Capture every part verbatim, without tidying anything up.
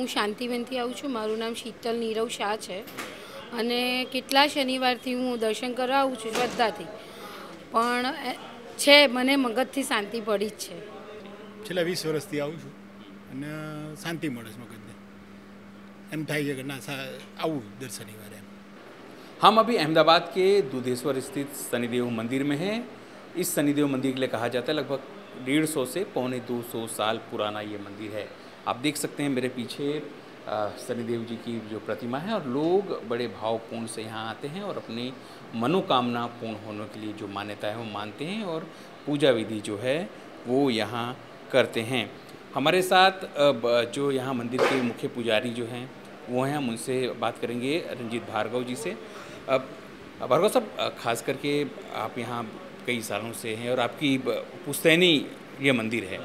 हूँ शांतिबेन थी आऊँ छूँ। मारू नाम शीतल नीरव शाह है। के शनिवार हूँ दर्शन करवा आऊँ छूँ श्रद्धा थी, पण छे मने मगज थी शांति पड़ी है। छेल्ला वीस वर्ष थी आऊँ छूँ अने शांति मळे छे मगजने। एम थाय के ना आऊँ दर शनिवार। हम अभी अहमदाबाद के दुधेश्वर स्थित शनिदेव मंदिर में हैं। इस शनिदेव मंदिर के लिए कहा जाता है लगभग डेढ़ सौ से पौने दो सौ साल पुराना ये मंदिर है। आप देख सकते हैं मेरे पीछे शनिदेव जी की जो प्रतिमा है, और लोग बड़े भावपूर्ण से यहाँ आते हैं और अपनी मनोकामना पूर्ण होने के लिए जो मान्यता है वो मानते हैं और पूजा विधि जो है वो यहाँ करते हैं। हमारे साथ जो यहाँ मंदिर के मुख्य पुजारी जो हैं वो हैं, हम उनसे बात करेंगे रंजीत भार्गव जी से। अब भार्गव साहब, खास करके आप यहाँ कई सालों से हैं और आपकी पुश्तैनी ये मंदिर है।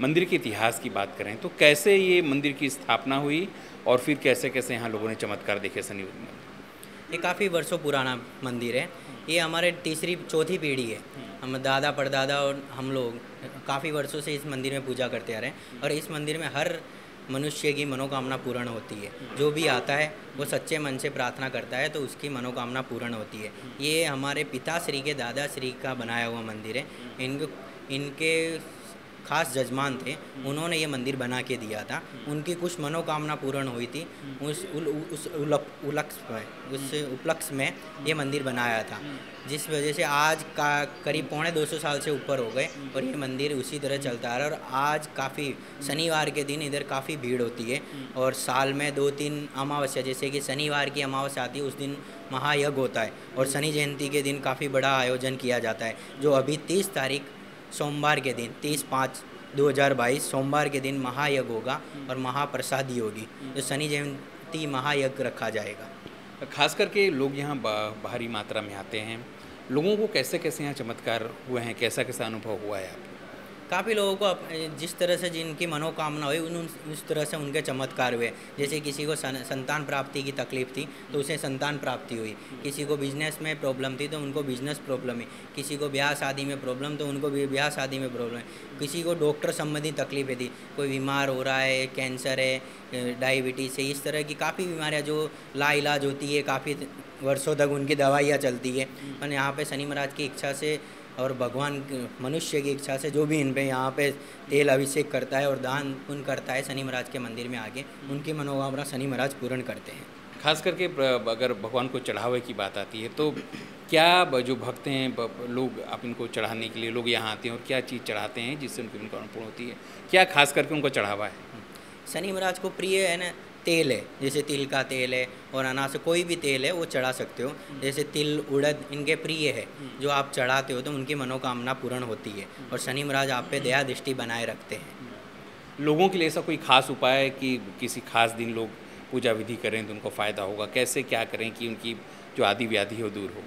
मंदिर के इतिहास की बात करें तो कैसे ये मंदिर की स्थापना हुई और फिर कैसे कैसे यहाँ लोगों ने चमत्कार देखे शनि? ये काफ़ी वर्षों पुराना मंदिर है। ये हमारे तीसरी चौथी पीढ़ी है। हम दादा परदादा और हम लोग काफ़ी वर्षों से इस मंदिर में पूजा करते आ रहे हैं, और इस मंदिर में हर मनुष्य की मनोकामना पूर्ण होती है। जो भी आता है वो सच्चे मन से प्रार्थना करता है तो उसकी मनोकामना पूर्ण होती है। ये हमारे पिता श्री के दादा श्री का बनाया हुआ मंदिर है। इनको इनके खास जजमान थे, उन्होंने ये मंदिर बना के दिया था। उनकी कुछ मनोकामना पूर्ण हुई थी, उस उल, उस उलक्ष में उस उपलक्ष्य में ये मंदिर बनाया था, जिस वजह से आज का करीब पौने दो सौ साल से ऊपर हो गए और ये मंदिर उसी तरह चलता आ रहा है। और आज काफ़ी शनिवार के दिन इधर काफ़ी भीड़ होती है, और साल में दो तीन अमावस्या, जैसे कि शनिवार की अमावस्या आती है उस दिन महायज्ञ होता है, और शनि जयंती के दिन काफ़ी बड़ा आयोजन किया जाता है। जो अभी तीस तारीख सोमवार के दिन तीस पाँच दो हज़ार बाईस सोमवार के दिन महायज्ञ होगा और महाप्रसादी होगी, जो शनि जयंती महायज्ञ रखा जाएगा। खास करके लोग यहाँ भारी मात्रा में आते हैं। लोगों को कैसे कैसे यहाँ चमत्कार हुए हैं, कैसा कैसा अनुभव हुआ है आपको? काफ़ी लोगों को जिस तरह से जिनकी मनोकामना हुई उन उस तरह से उनके चमत्कार हुए। जैसे किसी को सन, संतान प्राप्ति की तकलीफ़ थी तो उसे संतान प्राप्ति हुई, किसी को बिजनेस में प्रॉब्लम थी तो उनको बिजनेस प्रॉब्लम है, किसी को ब्याह शादी में प्रॉब्लम तो उनको भी ब्याह शादी में प्रॉब्लम है, किसी को डॉक्टर संबंधी तकलीफें थी, कोई बीमार हो रहा है, कैंसर है, डायबिटीज़ है, इस तरह की काफ़ी बीमारियाँ जो लाइलाज होती है, काफ़ी वर्षों तक उनकी दवाइयाँ चलती है। और यहाँ पर शनिमहाराज की इच्छा से और भगवान मनुष्य की इच्छा से जो भी इन पे यहाँ पे तेल अभिषेक करता है और दान पुण्य करता है शनि महाराज के मंदिर में आके, उनकी मनोकामना शनि महाराज पूर्ण करते हैं। खास करके अगर भगवान को चढ़ावे की बात आती है तो क्या जो भक्त हैं लोग, आप इनको चढ़ाने के लिए लोग यहाँ आते हैं और क्या चीज़ चढ़ाते हैं जिससे उनकी मनोकामना पूर्ण होती है? क्या खास करके उनको चढ़ावा है? शनि महाराज को प्रिय है न तेल है, जैसे तिल का तेल है और अनाज, कोई भी तेल है वो चढ़ा सकते हो। जैसे तिल उड़द इनके प्रिय है, जो आप चढ़ाते हो तो उनकी मनोकामना पूर्ण होती है और शनि महाराज आप पे दया दृष्टि बनाए रखते हैं। लोगों के लिए ऐसा कोई खास उपाय है कि किसी खास दिन लोग पूजा विधि करें तो उनको फ़ायदा होगा? कैसे क्या करें कि उनकी जो आदि व्याधि हो दूर हो?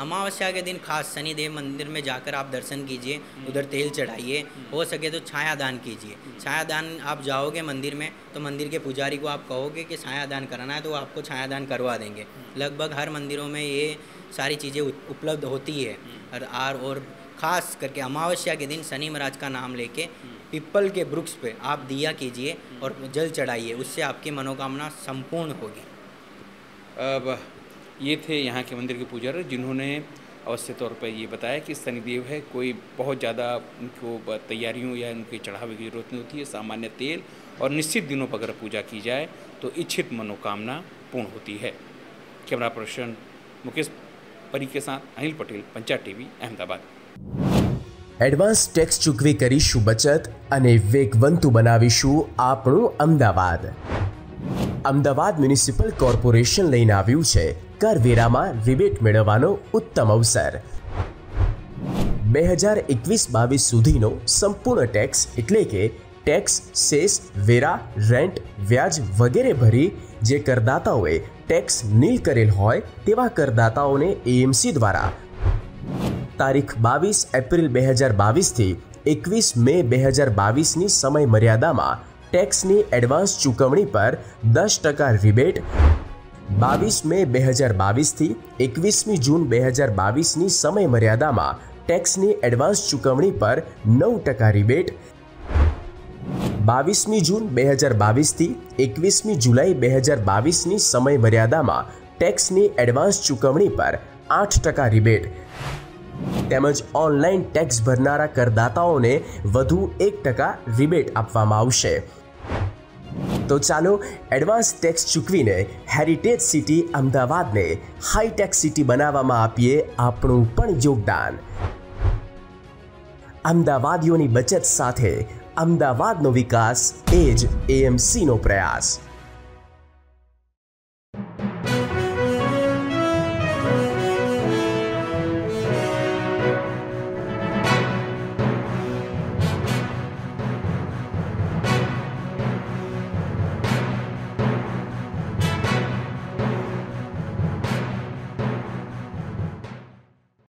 अमावस्या के दिन खास शनिदेव मंदिर में जाकर आप दर्शन कीजिए, उधर तेल चढ़ाइए, हो सके तो छाया दान कीजिए। छाया दान आप जाओगे मंदिर में तो मंदिर के पुजारी को आप कहोगे कि छाया दान कराना है तो वो आपको छाया दान करवा देंगे। लगभग हर मंदिरों में ये सारी चीज़ें उपलब्ध होती है। और आर और ख़ास करके अमावस्या के दिन शनि महाराज का नाम लेके पीपल के वृक्ष पे आप दिया कीजिए और जल चढ़ाइए, उससे आपकी मनोकामना संपूर्ण होगी। अब ये थे यहाँ के मंदिर के पुजारी जिन्होंने अवश्य तौर पर ये बताया कि शनिदेव है, कोई बहुत ज़्यादा उनको तैयारियों या उनके चढ़ावे की ज़रूरत नहीं होती है। सामान्य तेल और निश्चित दिनों पर अगर पूजा की जाए तो इच्छित मनोकामना पूर्ण होती है। कैमरा पर्सन मुकेश परी के साथ Anil Patel, Panchayat TV, Ahmedabad. Advance tax ચૂકવી કરીશું બચત અને વેગવંતુ બનાવીશું આપણું અમદાવાદ। અમદાવાદ મ્યુનિસિપલ કોર્પોરેશન લઈને આવ્યું છે કરવેરામાં રિબેટ મેળવવાનો ઉત્તમ અવસર। બે હજાર એકવીસ બાવીસ સુધીનો સંપૂર્ણ ટેક્સ એટલે કે ટેક્સ સેસ વેરા રેન્ટ વ્યાજ વગેરે ભરી જે કરદાતાઓએ ટેક્સ નીલ કરેલ હોય તેવા કરદાતાઓને એએમસી દ્વારા તારીખ બાવીસ એપ્રિલ બે હજાર બાવીસથી એકવીસ મે બે હજાર બાવીસની સમય મર્યાદામાં ટેક્સની એડવાન્સ ચૂકવણી પર દસ ટકા રિબેટ બાવીસ મે બે હજાર બાવીસથી એકવીસમી જૂન બે હજાર બાવીસની સમય મર્યાદામાં ટેક્સની એડવાન્સ ચૂકવણી પર નવ ટકા રિબેટ બાવીસમી જૂન બે હજાર બાવીસ થી એકવીસમી જુલાઈ બે હજાર બાવીસ ની સમય મર્યાદામાં ટેક્સની એડવાન્સ ચૂકવણી પર આઠ ટકા રિબેટ તેમજ ઓનલાઈન ટેક્સ ભરનારા કરદાતાઓને વધુ એક ટકા રિબેટ આપવામાં આવશે। तो चालो एडवांस टैक्स चूकवीने हेरिटेज सीटी अमदावाद ने हाईटेक सीटी बनावामां आपीए आपणुं पण योगदान। अमदावादीओनी बचत साथे अमदावादनो विकास एज एएमसी नो प्रयास।